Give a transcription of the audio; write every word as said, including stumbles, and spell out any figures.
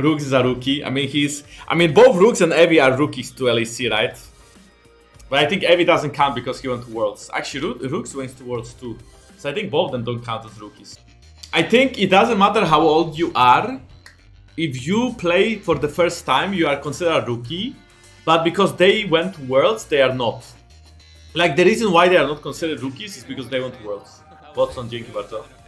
Rhuckz is a rookie. I mean, he's... I mean, both Rhuckz and Evi are rookies to L E C, right? But I think Evi doesn't count because he went to Worlds. Actually, Rhuckz went to Worlds too. So I think both of them don't count as rookies. I think it doesn't matter how old you are. If you play for the first time, you are considered a rookie. But because they went to Worlds, they are not. Like, the reason why they are not considered rookies is because they went to Worlds. What's on Dienki Bartel?